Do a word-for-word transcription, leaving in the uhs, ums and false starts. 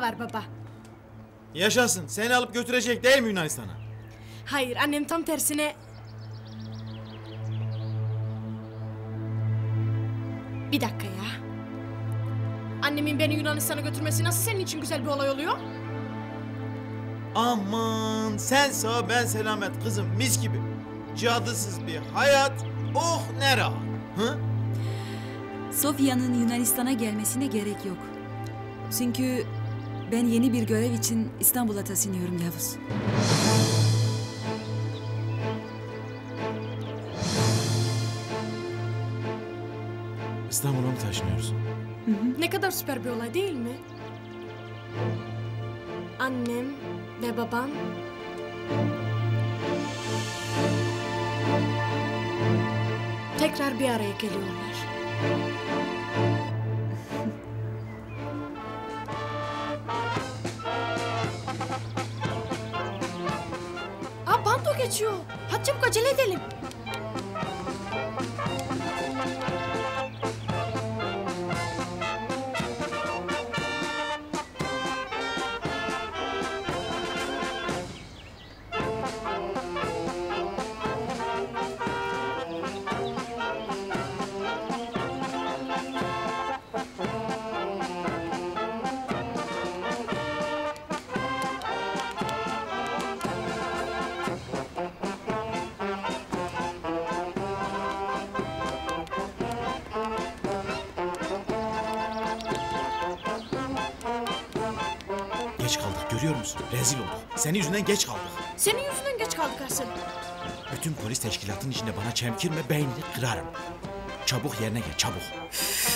var baba. Yaşasın. Seni alıp götürecek değil mi Yunanistan'a? Hayır, annem tam tersine... Bir dakika ya. Annemin beni Yunanistan'a götürmesi nasıl senin için güzel bir olay oluyor? Aman sen sağ ben selamet kızım, mis gibi. Cadısız bir hayat, oh ne rahat. Hı? Sofya'nın Yunanistan'a gelmesine gerek yok. Çünkü ben yeni bir görev için İstanbul'a taşınıyorum Yavuz. İstanbul'a mı taşınıyorsun? Hı hı. Ne kadar süper bir olay değil mi? Annem ve babam... tekrar bir araya geliyorlar. Aa, bando geçiyor. Hadi çabuk acele edelim. Görüyor musun? Rezil olduk. Senin yüzünden geç kaldık. Senin yüzünden geç kaldık Ersel. Bütün polis teşkilatının içinde bana çemkirme, beynini kırarım. Çabuk yerine gel, çabuk.